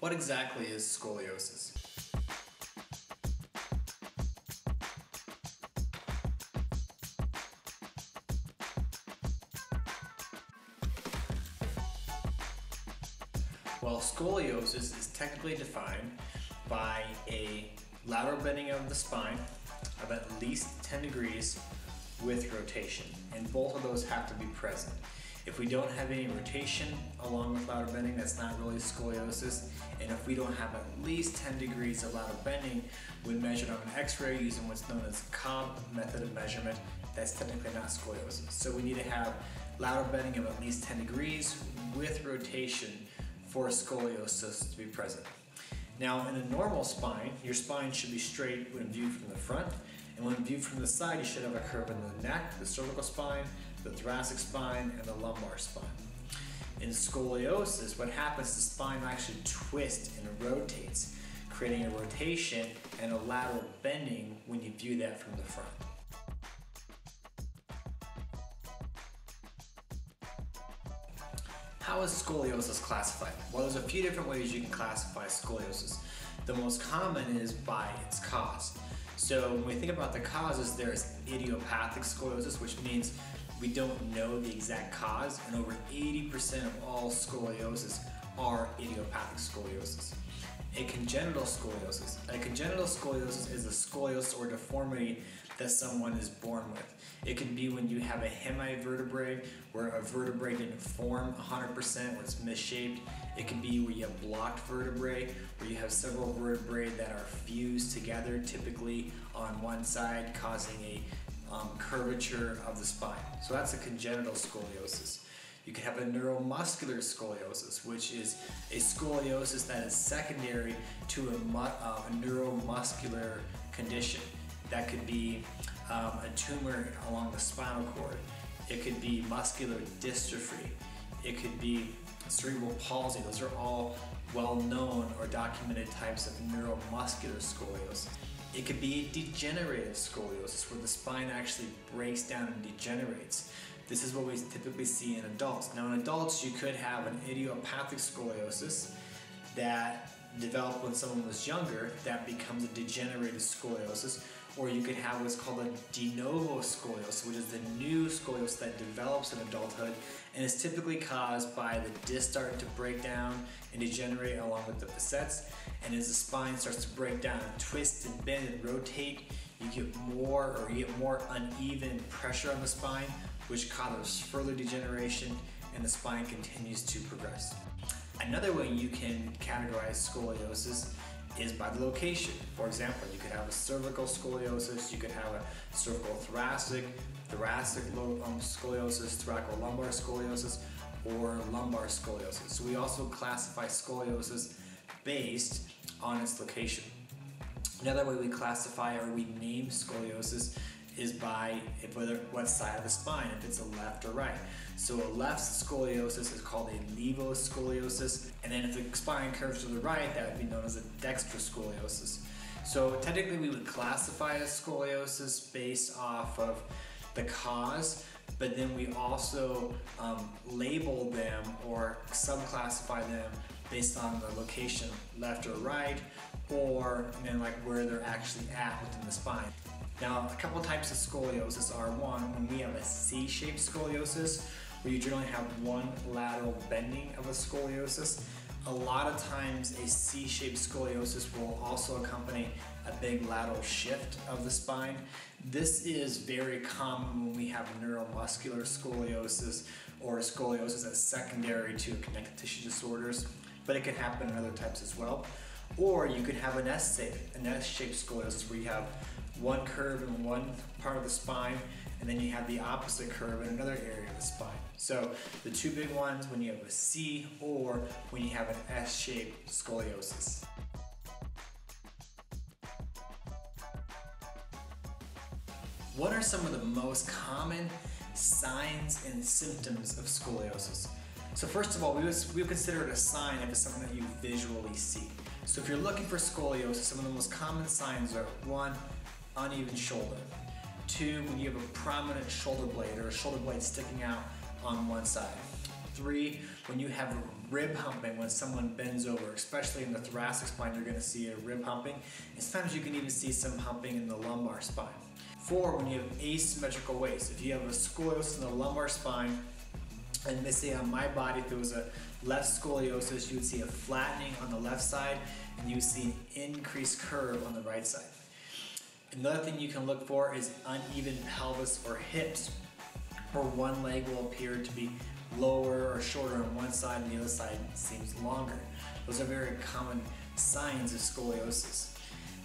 What exactly is scoliosis? Well, scoliosis is technically defined by a lateral bending of the spine of at least 10 degrees with rotation, and both of those have to be present. If we don't have any rotation along with lateral bending, that's not really scoliosis. And if we don't have at least 10 degrees of lateral bending when measured on an x-ray using what's known as Cobb method of measurement, that's technically not scoliosis. So we need to have lateral bending of at least 10 degrees with rotation for scoliosis to be present. Now, in a normal spine, your spine should be straight when viewed from the front. And when viewed from the side, you should have a curve in the neck, the cervical spine, the thoracic spine, and the lumbar spine. In scoliosis, what happens is the spine actually twists and rotates, creating a rotation and a lateral bending when you view that from the front. How is scoliosis classified? Well, there's a few different ways you can classify scoliosis. The most common is by its cause. So when we think about the causes, there's idiopathic scoliosis, which means we don't know the exact cause, and over 80% of all scoliosis are idiopathic scoliosis. A congenital scoliosis. A congenital scoliosis is a scoliosis or deformity that someone is born with. It can be when you have a hemivertebrae, where a vertebrae didn't form 100%, where it's misshaped. It can be where you have blocked vertebrae, where you have several vertebrae that are fused together, typically on one side, causing a curvature of the spine. So that's a congenital scoliosis. You can have a neuromuscular scoliosis, which is a scoliosis that is secondary to a neuromuscular condition. That could be a tumor along the spinal cord. It could be muscular dystrophy. It could be cerebral palsy. Those are all well-known or documented types of neuromuscular scoliosis. It could be a degenerative scoliosis, where the spine actually breaks down and degenerates. This is what we typically see in adults. Now, in adults, you could have an idiopathic scoliosis that developed when someone was younger that becomes a degenerative scoliosis, or you could have what's called a de novo scoliosis, which is the new scoliosis that develops in adulthood and is typically caused by the disc starting to break down and degenerate along with the facets. And as the spine starts to break down and twist and bend and rotate, you get more uneven pressure on the spine, which causes further degeneration, and the spine continues to progress. Another way you can categorize scoliosis is by the location. For example, you could have a cervical scoliosis, you could have a cervical thoracic scoliosis, thoracolumbar scoliosis, or lumbar scoliosis. So we also classify scoliosis based on its location. Another way we classify or we name scoliosis is by what side of the spine, if it's a left or right. So a left scoliosis is called a levoscoliosis, and then if the spine curves to the right, that would be known as a dextroscoliosis. So technically we would classify a scoliosis based off of the cause, but then we also label them or subclassify them based on the location, left or right, or then like where they're actually at within the spine. Now, a couple types of scoliosis are, one, when we have a C-shaped scoliosis, where you generally have one lateral bending of a scoliosis. A lot of times a C-shaped scoliosis will also accompany a big lateral shift of the spine. This is very common when we have neuromuscular scoliosis or scoliosis that's secondary to connective tissue disorders, but it can happen in other types as well. Or you could have an S-shaped scoliosis, where you have one curve in one part of the spine, and then you have the opposite curve in another area of the spine. So the two big ones, when you have a C or when you have an S-shaped scoliosis. What are some of the most common signs and symptoms of scoliosis? So first of all, we would consider it a sign if it's something that you visually see. So if you're looking for scoliosis, some of the most common signs are, one, uneven shoulder. Two, when you have a prominent shoulder blade or a shoulder blade sticking out on one side. Three, when you have rib humping when someone bends over, especially in the thoracic spine. You're going to see a rib humping, and sometimes you can even see some humping in the lumbar spine. Four, when you have asymmetrical waist. If you have a scoliosis in the lumbar spine, and let's say on my body, if there was a left scoliosis, you would see a flattening on the left side, and you would see an increased curve on the right side. Another thing you can look for is uneven pelvis or hips, where one leg will appear to be lower or shorter on one side and the other side seems longer. Those are very common signs of scoliosis.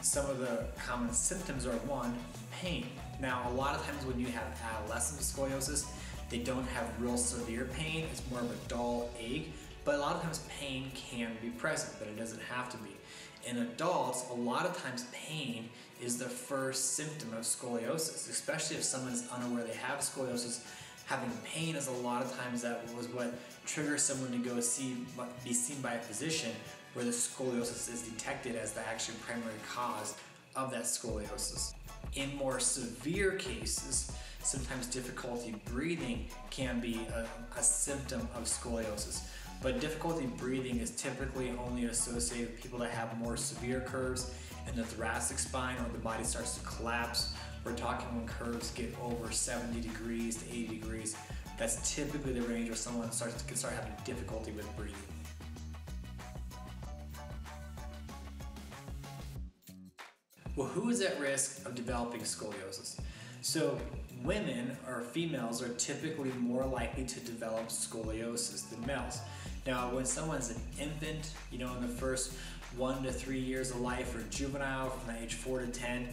Some of the common symptoms are one, pain. Now, a lot of times when you have adolescent scoliosis, they don't have real severe pain. It's more of a dull ache, but a lot of times pain can be present, but it doesn't have to be. In adults, a lot of times pain is the first symptom of scoliosis, especially if someone's unaware they have scoliosis. Having pain is a lot of times that was what triggers someone to go be seen by a physician, where the scoliosis is detected as the actual primary cause of that scoliosis. In more severe cases, sometimes difficulty breathing can be a symptom of scoliosis. But difficulty breathing is typically only associated with people that have more severe curves in the thoracic spine, or the body starts to collapse. We're talking when curves get over 70 degrees to 80 degrees. That's typically the range where someone can start having difficulty with breathing. Well, who is at risk of developing scoliosis? So women or females are typically more likely to develop scoliosis than males. Now, when someone's an infant, you know, in the first 1 to 3 years of life, or juvenile from the age 4 to 10,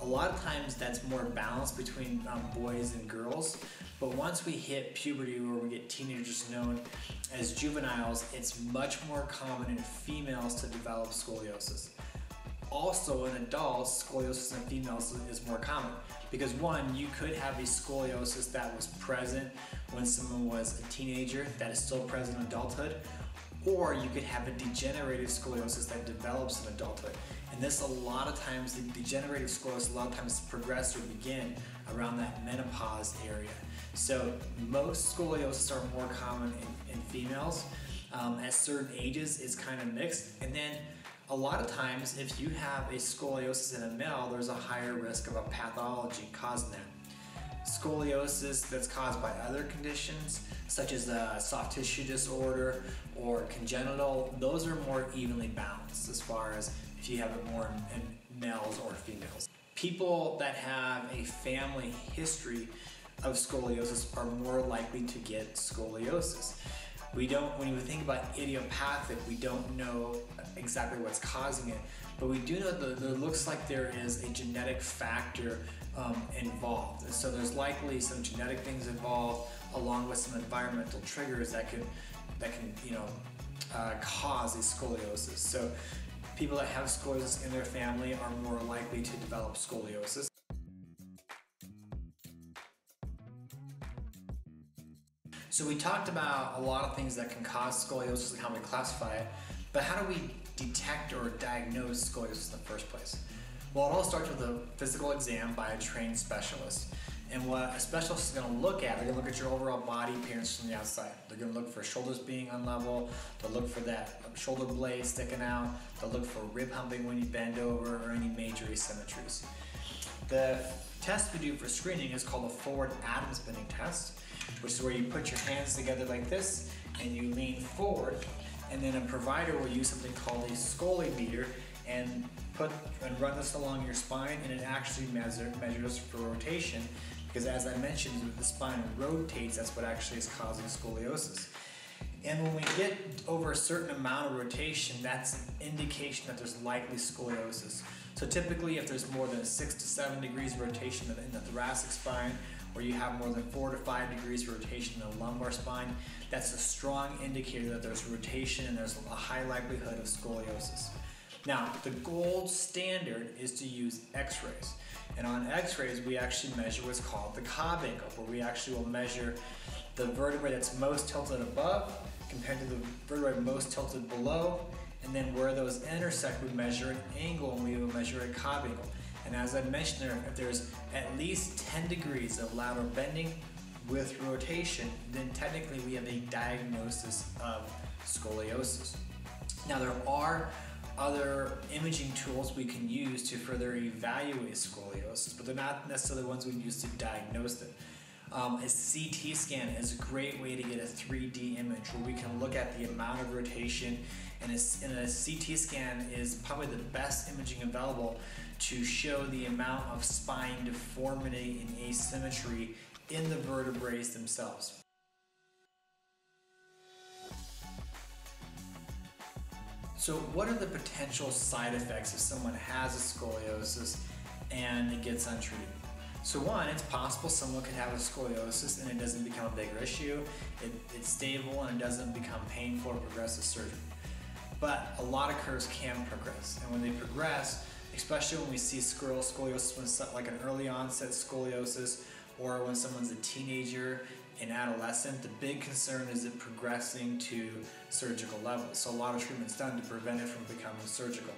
a lot of times that's more balanced between boys and girls. But once we hit puberty, where we get teenagers known as juveniles, it's much more common in females to develop scoliosis. Also in adults, scoliosis in females is more common because one, you could have a scoliosis that was present when someone was a teenager that is still present in adulthood, or you could have a degenerative scoliosis that develops in adulthood. And this, a lot of times, the degenerative scoliosis, a lot of times progress or begin around that menopause area. So most scoliosis are more common in females. At certain ages, it's kind of mixed. And then a lot of times, if you have a scoliosis in a male, there's a higher risk of a pathology causing that. Scoliosis that's caused by other conditions, such as a soft tissue disorder or congenital, those are more evenly balanced as far as if you have it more in males or females. People that have a family history of scoliosis are more likely to get scoliosis. When we think about idiopathic, we don't know exactly what's causing it, but we do know that it looks like there is a genetic factor involved. So there's likely some genetic things involved, along with some environmental triggers that can cause a scoliosis. So people that have scoliosis in their family are more likely to develop scoliosis. So we talked about a lot of things that can cause scoliosis and how we classify it, but how do we detect or diagnose scoliosis in the first place? Well, it all starts with a physical exam by a trained specialist. And what a specialist is going to look at, they're going to look at your overall body appearance from the outside. They're going to look for shoulders being unlevel, they'll look for that shoulder blade sticking out, they'll look for rib humping when you bend over, or any major asymmetries. The test we do for screening is called a forward Adams bending test, which is where you put your hands together like this and you lean forward, and then a provider will use something called a scoliometer and run this along your spine, and it actually measures for rotation, because as I mentioned, when the spine rotates, that's what actually is causing scoliosis. And when we get over a certain amount of rotation, that's an indication that there's likely scoliosis. So typically, if there's more than 6 to 7 degrees of rotation in the thoracic spine, or you have more than 4 to 5 degrees of rotation in the lumbar spine, that's a strong indicator that there's rotation and there's a high likelihood of scoliosis. Now, the gold standard is to use x-rays. And on x-rays, we actually measure what's called the Cobb angle, where we actually will measure the vertebrae that's most tilted above compared to the vertebrae most tilted below, and then where those intersect, we measure an angle, and we will measure a Cobb angle. And as I mentioned there, if there's at least 10 degrees of lateral bending with rotation, then technically we have a diagnosis of scoliosis. Now there are other imaging tools we can use to further evaluate scoliosis, but they're not necessarily ones we use to diagnose it. A CT scan is a great way to get a 3D image where we can look at the amount of rotation, and a CT scan is probably the best imaging available to show the amount of spine deformity and asymmetry in the vertebrae themselves. So what are the potential side effects if someone has a scoliosis and it gets untreated? So one, it's possible someone could have a scoliosis and it doesn't become a bigger issue. It's stable and it doesn't become painful or progressive surgery. But a lot of curves can progress, and when they progress, especially when we see scoliosis like an early onset scoliosis, or when someone's a teenager and adolescent, the big concern is it progressing to surgical levels. So a lot of treatment's done to prevent it from becoming surgical.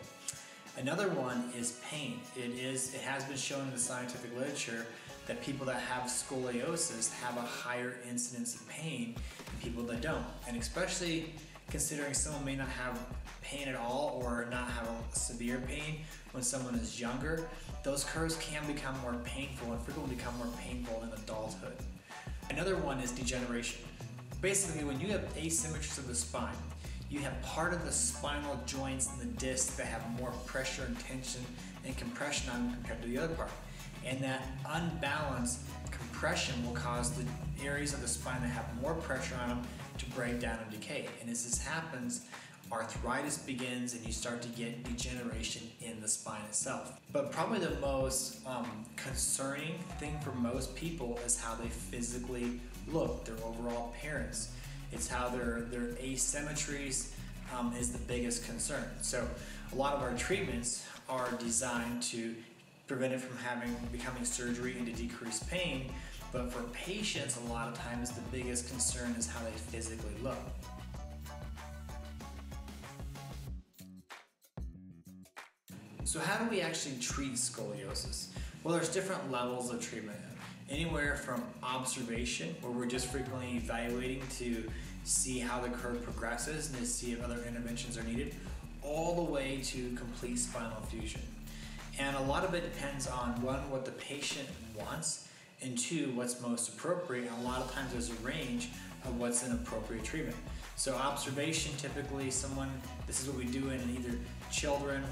Another one is pain. It has been shown in the scientific literature that people that have scoliosis have a higher incidence of pain than people that don't. And especially considering someone may not have pain at all or not have a severe pain when someone is younger, those curves can become more painful and frequently become more painful in adulthood. Another one is degeneration. Basically, when you have asymmetries of the spine, you have part of the spinal joints and the discs that have more pressure and tension and compression on them compared to the other part. And that unbalanced compression will cause the areas of the spine that have more pressure on them to break down and decay. And as this happens, arthritis begins and you start to get degeneration in the spine itself. But probably the most concerning thing for most people is how they physically look, their overall appearance. It's how their asymmetries is the biggest concern. So a lot of our treatments are designed to prevent it from becoming surgery and to decrease pain, but for patients a lot of times the biggest concern is how they physically look. So how do we actually treat scoliosis? Well, there's different levels of treatment. Anywhere from observation, where we're just frequently evaluating to see how the curve progresses and to see if other interventions are needed, all the way to complete spinal fusion. And a lot of it depends on, one, what the patient wants, and two, what's most appropriate. And a lot of times there's a range of what's an appropriate treatment. So observation, typically someone, this is what we do in either children,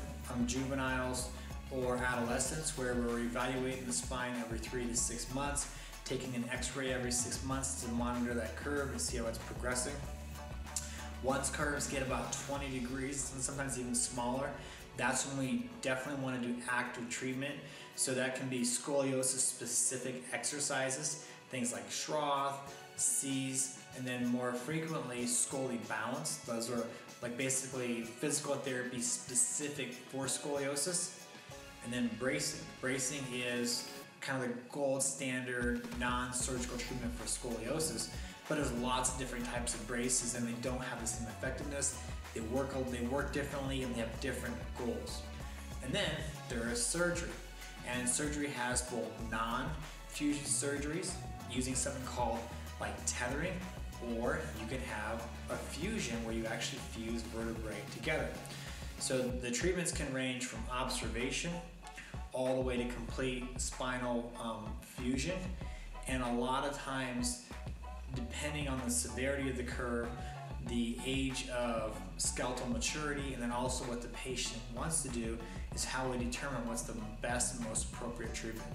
juveniles, or adolescents, where we're evaluating the spine every 3 to 6 months, taking an x-ray every 6 months to monitor that curve and see how it's progressing. Once curves get about 20 degrees, and sometimes even smaller, that's when we definitely want to do active treatment. So that can be scoliosis-specific exercises, things like Schroth, C's, and then more frequently Scoli Balance. Those are like basically physical therapy specific for scoliosis. And then bracing. Bracing is kind of the gold standard non-surgical treatment for scoliosis, but there's lots of different types of braces and they don't have the same effectiveness. They work differently and they have different goals. And then there is surgery. And surgery has both non-fusion surgeries using something called like tethering, or you can have a fusion where you actually fuse vertebrae together. So the treatments can range from observation all the way to complete spinal fusion, and a lot of times, depending on the severity of the curve, the age of skeletal maturity, and then also what the patient wants to do, is how we determine what's the best and most appropriate treatment.